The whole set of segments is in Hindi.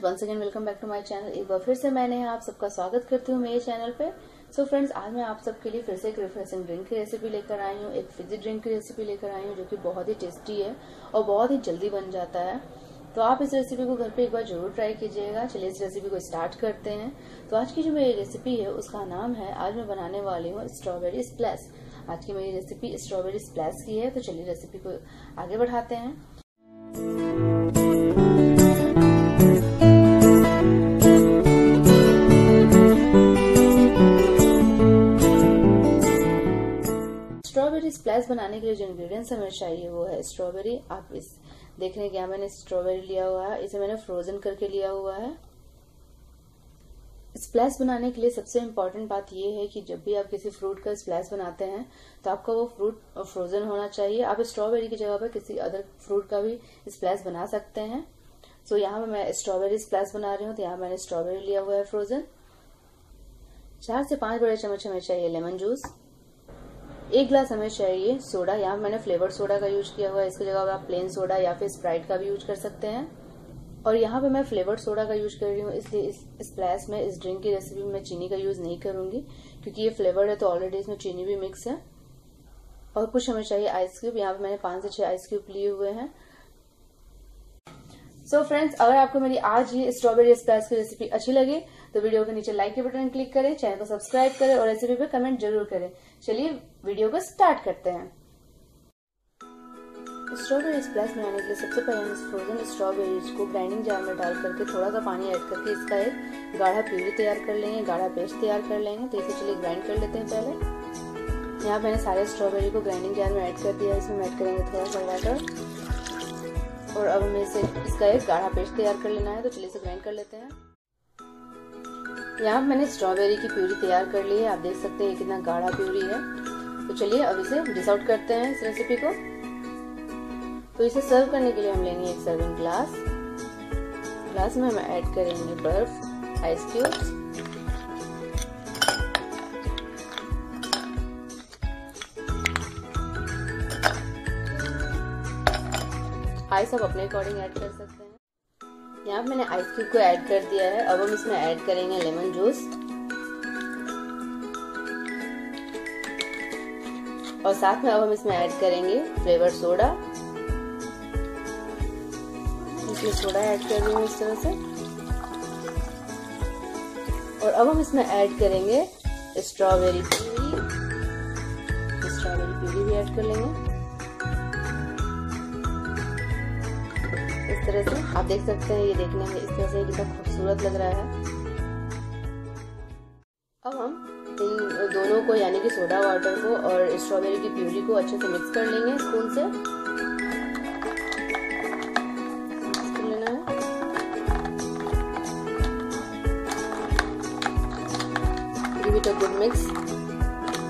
Friends once again welcome back to my channel. एक बार फिर से मैंने आप सबका स्वागत करती हूँ मेरे चैनल पे। सो फ्रेंड्स आज मैं आप सबके लिए फिर से एक रिफ्रेशिंग ड्रिंक की रेसिपी लेकर आई हूँ, एक फिजी ड्रिंक की रेसिपी लेकर आई हूँ जो कि बहुत ही टेस्टी है और बहुत ही जल्दी बन जाता है। तो आप इस रेसिपी को घर पे एक बार जरूर ट्राई कीजिएगा। चलिए इस रेसिपी को स्टार्ट करते हैं। तो आज की जो मेरी रेसिपी है उसका नाम है, आज मैं बनाने वाली हूँ स्ट्रॉबेरी स्प्लैश। आज की मेरी रेसिपी स्ट्रॉबेरी स्प्लैश की है। तो चलिए रेसिपी को आगे बढ़ाते हैं। स्ट्रॉबेरी स्प्लैश बनाने के लिए जो इंग्रेडिएंट्स हमें चाहिए वो है स्ट्रॉबेरी। आप इस देखने क्या मैंने स्ट्रॉबेरी लिया हुआ है, इसे मैंने फ्रोजन करके लिया हुआ है। स्प्लैश बनाने के लिए सबसे इम्पोर्टेंट बात ये है कि जब भी आप किसी फ्रूट का स्प्लैश बनाते हैं तो आपका वो फ्रूट फ्रोजन होना चाहिए। आप स्ट्रॉबेरी की जगह पर किसी अदर फ्रूट का भी स्प्लैश बना सकते हैं। सो यहाँ पर मैं स्ट्रॉबेरी स्प्लैश बना रही हूँ, तो यहाँ मैंने स्ट्रॉबेरी लिया हुआ है फ्रोजन। 4 से 5 बड़े चम्मच हमें चाहिए लेमन जूस। 1 ग्लास हमें चाहिए सोडा। यहाँ मैंने फ्लेवर्ड सोडा का यूज किया हुआ है, इसकी जगह आप प्लेन सोडा या फिर स्प्राइट का भी यूज कर सकते हैं। और यहाँ पे मैं फ्लेवर्ड सोडा का यूज कर रही हूँ, इसलिए इस स्प्लैश में, इस ड्रिंक की रेसिपी में चीनी का यूज नहीं करूंगी क्योंकि ये फ्लेवर्ड है तो ऑलरेडी इसमें चीनी भी मिक्स है। और कुछ हमें चाहिए आइस क्यूब। यहाँ पे मैंने 5 से 6 आइस क्यूब लिए हुए हैं। सो फ्रेंड्स अगर आपको मेरी आज ये स्ट्रॉबेरी स्प्लैश की रेसिपी अच्छी लगे तो वीडियो के नीचे लाइक के बटन क्लिक करें, चैनल को सब्सक्राइब करें और रेसिपी पे कमेंट जरूर करें। चलिए वीडियो को स्टार्ट करते हैं। स्ट्रॉबेरी स्प्लैश बनाने के लिए सबसे पहले हम फ्रोजन स्ट्रॉबेरीज को ग्राइंडिंग जार में डाल करके थोड़ा सा पानी ऐड करके इसका एक गाढ़ा प्यूरी तैयार कर लेंगे, गाढ़ा पेस्ट तैयार कर लेंगे। तो इसे चलिए ग्राइंड कर लेते हैं। पहले यहाँ मैंने सारे स्ट्रॉबेरी को ग्राइंडिंग जार में ऐड कर दिया है। इसमें ऐड करेंगे थोड़ा सा वाटर और अब हमें इसे इसका एक गाढ़ा पेस्ट तैयार कर लेना है। तो चलिए इसे ग्राइंड कर लेते हैं। यहाँ मैंने स्ट्रॉबेरी की प्यूरी तैयार कर ली है, आप देख सकते हैं कितना गाढ़ा प्यूरी है। तो चलिए अब इसे डिश आउट करते हैं इस रेसिपी को। तो इसे सर्व करने के लिए हम लेंगे एक सर्विंग ग्लास। ग्लास में हम ऐड करेंगे बर्फ, आइस क्यूब्स। आइस आप अपने अकॉर्डिंग ऐड कर सकते हैं। यहाँ मैंने आइस क्यूब को ऐड कर दिया है। अब हम इसमें ऐड करेंगे लेमन जूस और साथ में अब हम इसमें ऐड करेंगे फ्लेवर्ड सोडा। इसमें सोडा ऐड कर रही हूँ इस तरह से। और अब हम इसमें ऐड करेंगे स्ट्रॉबेरी प्यूरी। स्ट्रॉबेरी प्यूरी भी ऐड कर लेंगे इस तरह से। आप देख सकते हैं ये देखने में इस तरह से कितना खूबसूरत लग रहा है। अब हम इन दोनों को यानी कि सोडा वाटर को और स्ट्रॉबेरी की प्यूरी को अच्छे से मिक्स कर लेंगे स्पून से। मिक्स कर लेना है। Give it a good mix.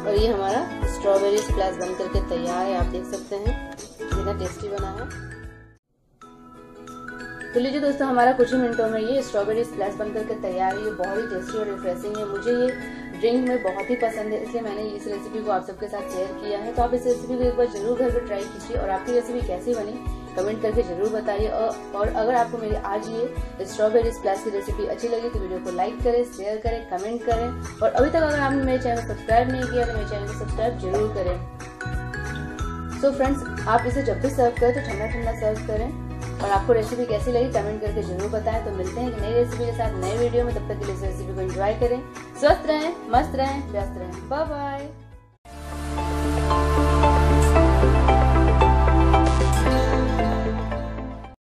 और ये हमारा स्ट्रॉबेरी स्प्लैश बन करके तैयार है। आप देख सकते हैं कितना टेस्टी बना है। तो लीजिए दोस्तों हमारा कुछ ही मिनटों में ये स्ट्रॉबेरी स्प्लैश बन करके तैयार है। ये बहुत ही टेस्टी और रिफ्रेशिंग है। मुझे ये ड्रिंक में बहुत ही पसंद है, इसलिए मैंने इस रेसिपी को आप सबके साथ शेयर किया है। तो आप इस रेसिपी को एक बार जरूर घर पर ट्राई कीजिए और आपकी रेसिपी कैसी बनी कमेंट करके जरूर बताइए। और अगर आपको मेरी आज ये स्ट्रॉबेरी स्प्लैश की रेसिपी अच्छी लगी तो वीडियो को लाइक करें, शेयर करें, कमेंट करें। और अभी तक अगर आपने मेरे चैनल को सब्सक्राइब नहीं किया तो मेरे चैनल को सब्सक्राइब जरूर करें। सो फ्रेंड्स आप इसे जब भी सर्व करें तो ठंडा ठंडा सर्व करें। और आपको रेसिपी कैसी लगी कमेंट करके जरूर बताएं। तो मिलते हैं नई रेसिपी के साथ नए वीडियो में। तब तक के लिए इस रेसिपी को एंजॉय करें, स्वस्थ रहें, मस्त रहें, व्यस्त रहें। Bye bye.